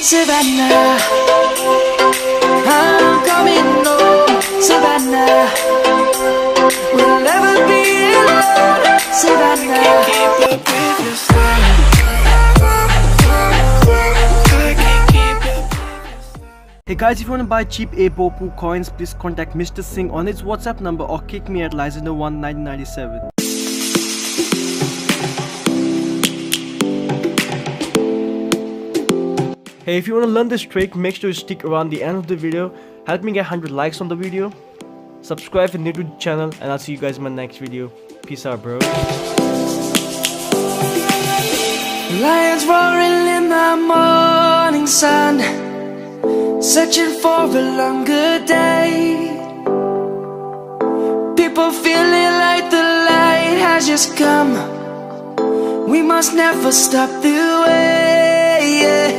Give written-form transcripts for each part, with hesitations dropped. Savannah, I'm coming home. Savannah, we'll never be alone. Savannah, I can't keep up with you, I can't keep up. Hey guys, if you want to buy cheap Abopu coins, please contact Mr. Singh on his WhatsApp number or kick me at Lysander1997. Hey, if you want to learn this trick, make sure you stick around the end of the video. Help me get 100 likes on the video. Subscribe if you're new to the channel, and I'll see you guys in my next video. Peace out, bro. Lions roaring in the morning sun, searching for a longer day. People feeling like the light has just come. We must never stop the way, yeah.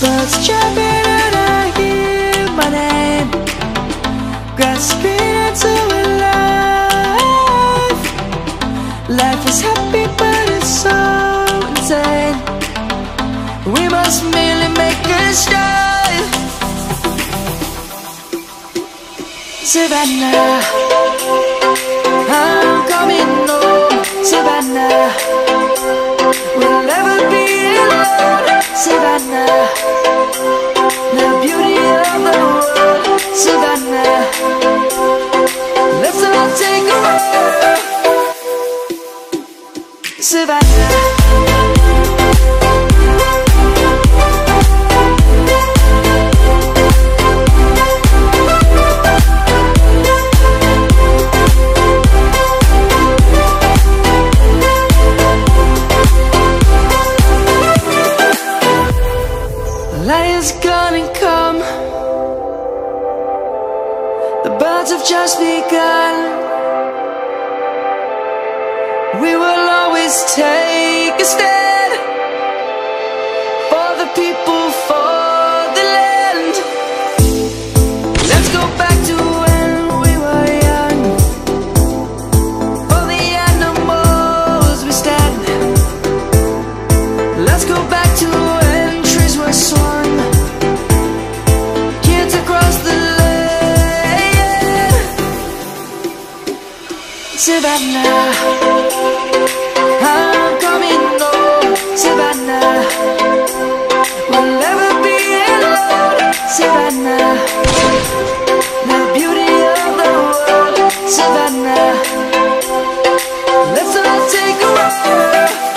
Birds jumping and I hear my name, grasping into a life. Life is happy but it's so insane. We must merely make a start. Savannah, I'm coming home. Savannah, we'll never be alone. Savannah, the beauty of the world. Savannah, let's all take a ride. Savannah. Lions gone and come, the birds have just begun. We will always take a stand, for the people, for the land. Let's go back to when we were young, for the animals we stand. Let's go back to when trees were swung. Savannah, I'm coming home. Savannah, we'll never be alone. Savannah, the beauty of the world. Savannah, let's all take a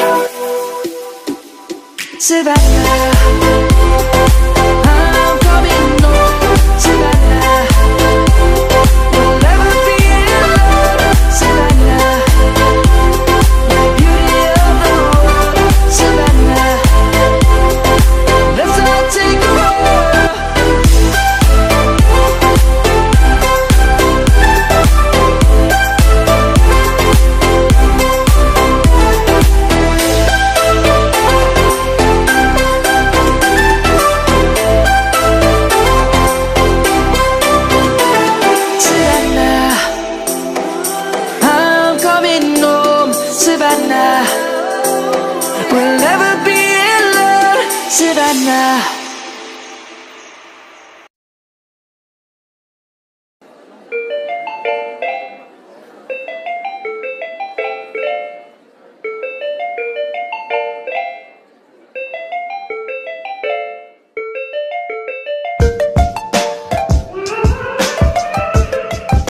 ride. Savannah. Savannah, we'll never be alone. Savannah.